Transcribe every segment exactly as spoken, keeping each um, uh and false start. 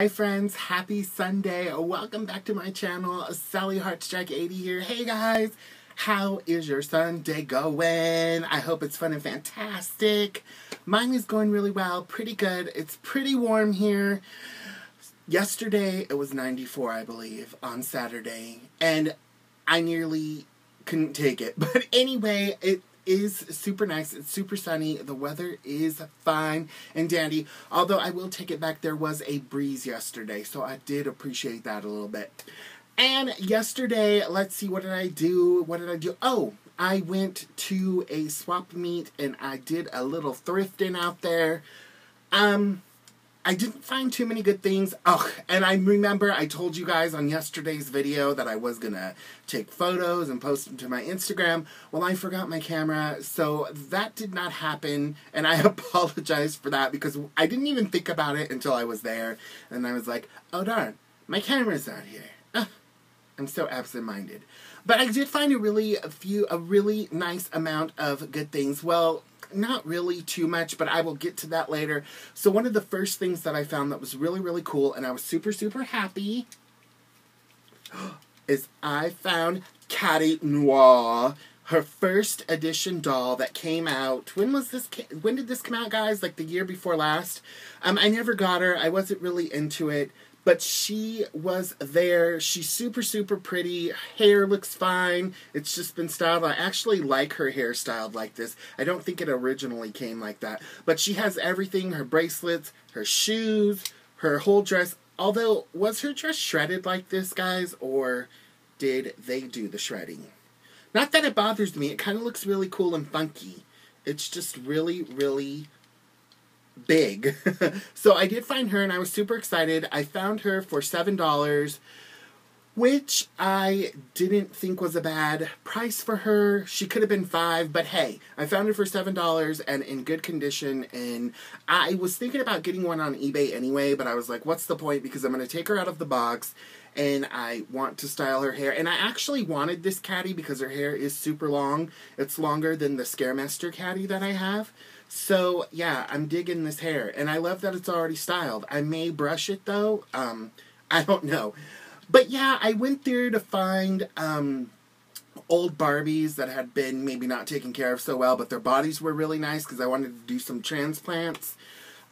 Hi friends, happy Sunday. Welcome back to my channel. Sallyheartsjack eighty here. Hey guys, how is your Sunday going? I hope it's fun and fantastic. Mine is going really well, pretty good. It's pretty warm here. Yesterday it was ninety-four, I believe, on Saturday, and I nearly couldn't take it. But anyway, it is super nice. It's super sunny. The weather is fine and dandy. Although I will take it back, there was a breeze yesterday, so I did appreciate that a little bit. And yesterday, let's see, what did I do? What did I do? Oh, I went to a swap meet and I did a little thrifting out there. Um, I didn't find too many good things. Oh, and I remember I told you guys on yesterday's video that I was gonna take photos and post them to my Instagram. Well, I forgot my camera, so that did not happen, and I apologize for that because I didn't even think about it until I was there, and I was like, oh darn, my camera's not here. Ugh. I'm so absent-minded. But I did find a really a few, a really nice amount of good things. Well, not really too much, but I will get to that later. So one of the first things that I found that was really, really cool, and I was super, super happy, is I found Catty Noir, her first edition doll that came out. When was this? When did this come out, guys? Like the year before last? Um, I never got her. I wasn't really into it. But she was there. She's super, super pretty. Her hair looks fine. It's just been styled. I actually like her hair styled like this. I don't think it originally came like that. But she has everything. Her bracelets, her shoes, her whole dress. Although, was her dress shredded like this, guys? Or did they do the shredding? Not that it bothers me. It kind of looks really cool and funky. It's just really, really big. So I did find her and I was super excited. I found her for seven dollars, which I didn't think was a bad price for her. She could have been five, but hey, I found her for seven dollars and in good condition, and I was thinking about getting one on eBay anyway, but I was like, what's the point? Because I'm going to take her out of the box and I want to style her hair. And I actually wanted this Catty because her hair is super long. It's longer than the ScareMaster Catty that I have. So, yeah, I'm digging this hair. And I love that it's already styled. I may brush it, though. Um, I don't know. But, yeah, I went there to find um, old Barbies that had been maybe not taken care of so well, but their bodies were really nice because I wanted to do some transplants.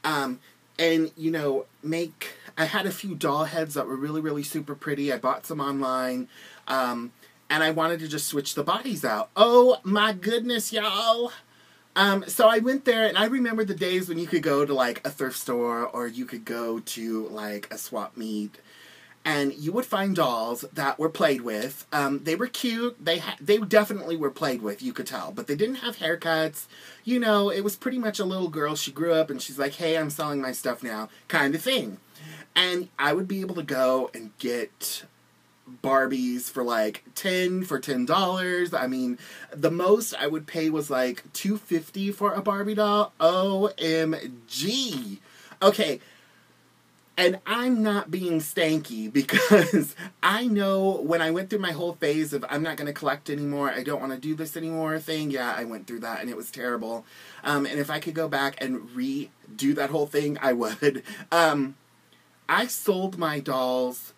Um, and, you know, make... I had a few doll heads that were really, really super pretty. I bought some online, um, and I wanted to just switch the bodies out. Oh, my goodness, y'all! Um, so I went there, and I remember the days when you could go to, like, a thrift store, or you could go to, like, a swap meet, and you would find dolls that were played with. Um, they were cute. They ha they definitely were played with, you could tell. But they didn't have haircuts. You know, it was pretty much a little girl. She grew up, and she's like, hey, I'm selling my stuff now, kind of thing. And I would be able to go and get Barbies for like ten for ten dollars. I mean, the most I would pay was like two fifty for a Barbie doll. O M G. Okay. And I'm not being stanky because I know when I went through my whole phase of I'm not going to collect anymore, I don't want to do this anymore thing, yeah, I went through that and it was terrible. Um, and if I could go back and redo that whole thing, I would. Um, I sold my dolls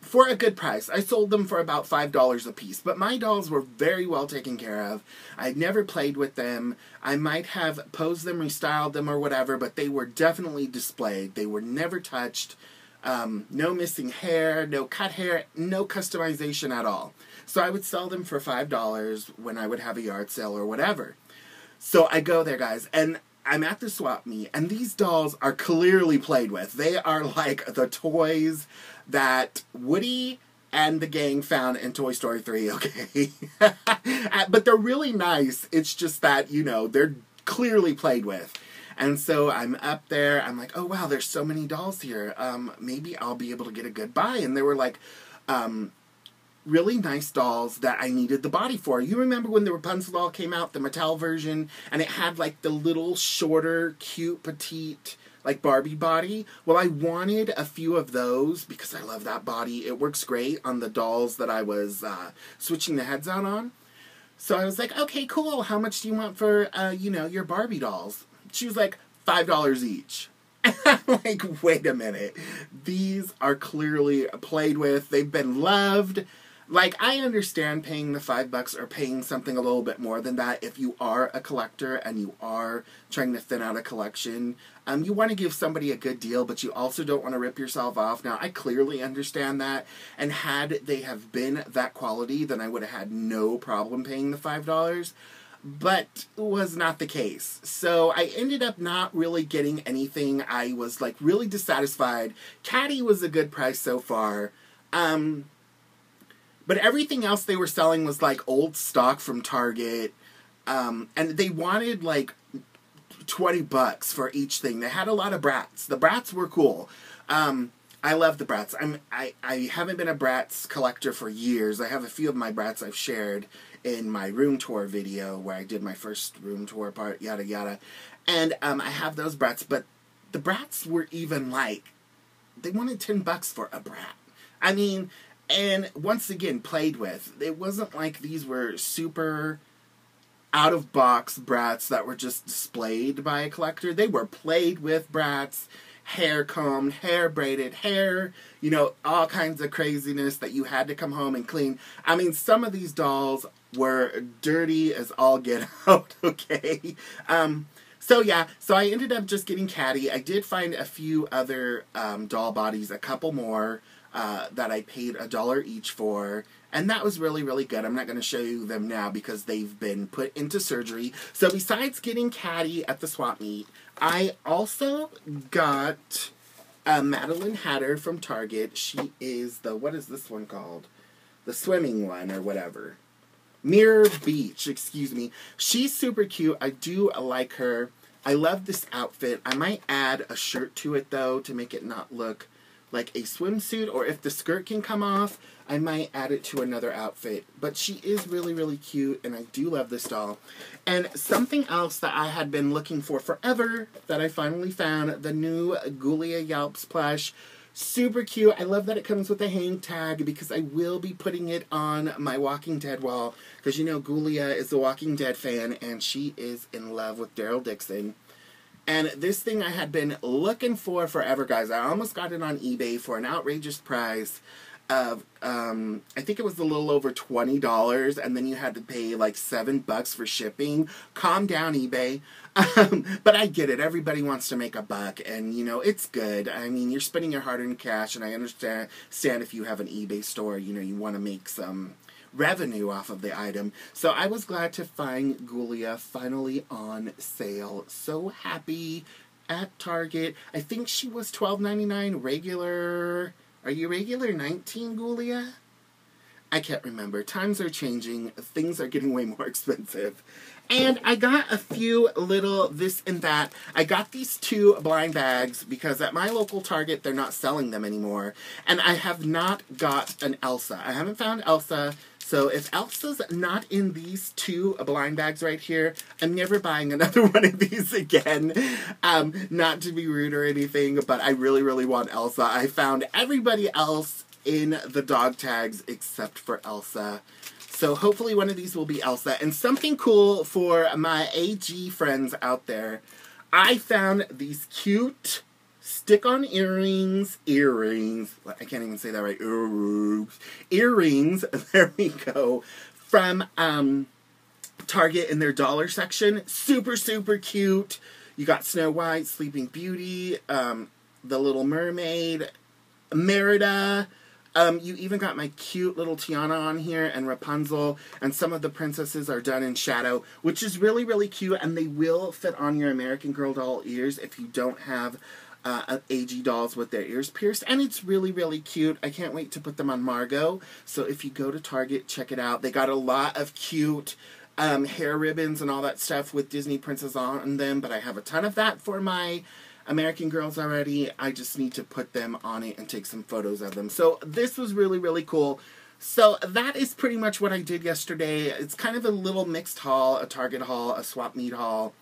for a good price. I sold them for about five dollars a piece. But my dolls were very well taken care of. I never played with them. I might have posed them, restyled them, or whatever, but they were definitely displayed. They were never touched. Um, no missing hair, no cut hair, no customization at all. So I would sell them for five dollars when I would have a yard sale or whatever. So I go there, guys, and I'm at the swap meet, and these dolls are clearly played with. They are like the toys that Woody and the gang found in Toy Story three, okay? But they're really nice. It's just that, you know, they're clearly played with. And so I'm up there. I'm like, oh, wow, there's so many dolls here. Um, maybe I'll be able to get a good buy. And they were like... Um, really nice dolls that I needed the body for. You remember when the Rapunzel doll came out, the Mattel version, and it had like the little shorter, cute, petite, like Barbie body? Well, I wanted a few of those because I love that body. It works great on the dolls that I was uh, switching the heads out on. So I was like, okay, cool. How much do you want for, uh, you know, your Barbie dolls? She was like, five dollars each. I'm like, wait a minute. These are clearly played with. They've been loved. Like, I understand paying the five bucks or paying something a little bit more than that if you are a collector and you are trying to thin out a collection. Um, you want to give somebody a good deal, but you also don't want to rip yourself off. Now, I clearly understand that, and had they have been that quality, then I would have had no problem paying the five dollars, but was not the case. So I ended up not really getting anything. I was, like, really dissatisfied. Catty was a good price so far. Um... But everything else they were selling was, like, old stock from Target. Um, and they wanted, like, twenty bucks for each thing. They had a lot of Bratz. The Bratz were cool. Um, I love the Bratz. I'm, I, I haven't been a Bratz collector for years. I have a few of my Bratz I've shared in my room tour video where I did my first room tour part, yada, yada. And um, I have those Bratz. But the Bratz were even, like, they wanted ten bucks for a Bratz. I mean... And once again, played with. It wasn't like these were super out-of-box Bratz that were just displayed by a collector. They were played with Bratz, hair combed, hair braided, hair, you know, all kinds of craziness that you had to come home and clean. I mean, some of these dolls were dirty as all get out, okay? Um... So yeah, so I ended up just getting Catty. I did find a few other um, doll bodies, a couple more, uh, that I paid a dollar each for. And that was really, really good. I'm not going to show you them now because they've been put into surgery. So besides getting Catty at the swap meet, I also got uh, Madeline Hatter from Target. She is the, what is this one called? The swimming one or whatever. Mirror Beach, excuse me. She's super cute. I do like her. I love this outfit. I might add a shirt to it, though, to make it not look like a swimsuit. Or if the skirt can come off, I might add it to another outfit. But she is really, really cute, and I do love this doll. And something else that I had been looking for forever that I finally found, the new Ghoulia Yelps plush. Super cute. I love that it comes with a hang tag because I will be putting it on my Walking Dead wall. Because, you know, Ghoulia is a Walking Dead fan and she is in love with Daryl Dixon. And this thing I had been looking for forever, guys. I almost got it on eBay for an outrageous price of, um, I think it was a little over twenty dollars. And then you had to pay like seven bucks for shipping. Calm down, eBay. Um, but I get it. Everybody wants to make a buck, and, you know, it's good. I mean, you're spending your hard-earned cash, and I understand if you have an eBay store, you know, you want to make some revenue off of the item. So I was glad to find Ghoulia finally on sale. So happy at Target. I think she was twelve ninety-nine regular. Are you regular nineteen, Ghoulia? I can't remember. Times are changing. Things are getting way more expensive. And I got a few little this and that. I got these two blind bags because at my local Target, they're not selling them anymore. And I have not got an Elsa. I haven't found Elsa. So if Elsa's not in these two blind bags right here, I'm never buying another one of these again. Um, not to be rude or anything, but I really, really want Elsa. I found everybody else in the dog tags except for Elsa. So hopefully one of these will be Elsa. And something cool for my A G friends out there. I found these cute stick-on earrings. Earrings. I can't even say that right. Earrings. Earrings. There we go. From um, Target in their dollar section. Super, super cute. You got Snow White, Sleeping Beauty, um, The Little Mermaid, Merida. Um, you even got my cute little Tiana on here and Rapunzel, and some of the princesses are done in shadow, which is really, really cute, and they will fit on your American Girl doll ears if you don't have uh, A G dolls with their ears pierced, and it's really, really cute. I can't wait to put them on Margot, so if you go to Target, check it out. They got a lot of cute um, hair ribbons and all that stuff with Disney princess on them, but I have a ton of that for my American Girls already. I just need to put them on it and take some photos of them. So this was really, really cool. So that is pretty much what I did yesterday. It's kind of a little mixed haul, a Target haul, a swap meet haul.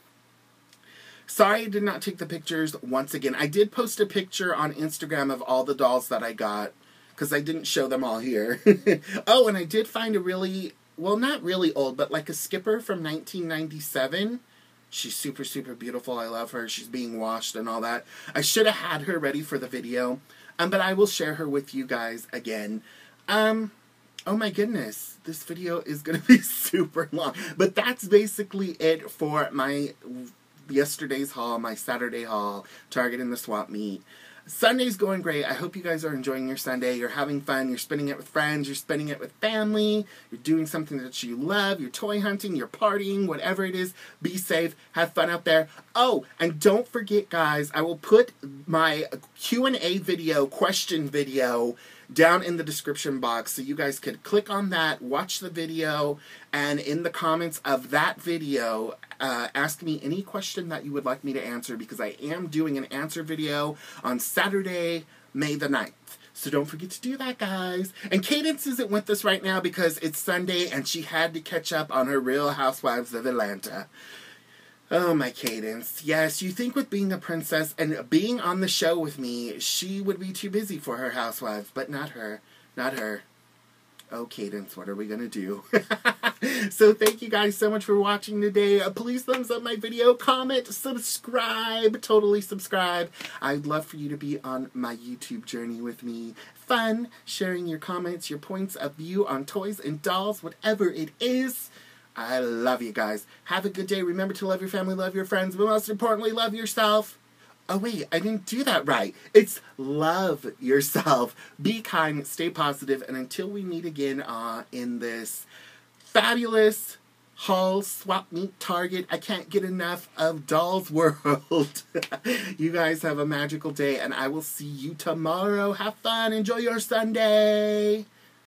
Sorry I did not take the pictures once again. I did post a picture on Instagram of all the dolls that I got because I didn't show them all here. Oh, and I did find a really, well, not really old, but like a Skipper from nineteen ninety-seven. She's super, super beautiful. I love her. She's being washed and all that. I should have had her ready for the video, um, but I will share her with you guys again. Um, oh my goodness, this video is going to be super long. But that's basically it for my yesterday's haul, my Saturday haul, Target and the swap meet. Sunday's going great. I hope you guys are enjoying your Sunday. You're having fun. You're spending it with friends. You're spending it with family. You're doing something that you love. You're toy hunting. You're partying. Whatever it is, be safe. Have fun out there. Oh, and don't forget, guys, I will put my Q and A video, question video, down in the description box. So you guys could click on that, watch the video, and in the comments of that video, Uh, ask me any question that you would like me to answer, because I am doing an answer video on Saturday, May the ninth. So don't forget to do that, guys. And Cadence isn't with us right now because it's Sunday and she had to catch up on her Real Housewives of Atlanta. Oh, my Cadence. Yes, you think with being a princess and being on the show with me, she would be too busy for her housewives, but not her. Not her. Oh, Cadence, what are we going to do? So thank you guys so much for watching today. Uh, please thumbs up my video, comment, subscribe, totally subscribe. I'd love for you to be on my YouTube journey with me. Fun, sharing your comments, your points of view on toys and dolls, whatever it is. I love you guys. Have a good day. Remember to love your family, love your friends, but most importantly, love yourself. Oh, wait, I didn't do that right. It's love yourself. Be kind, stay positive, and until we meet again uh, in this fabulous haul, swap meet, Target, I can't get enough of Dolls World. You guys have a magical day, and I will see you tomorrow. Have fun. Enjoy your Sunday.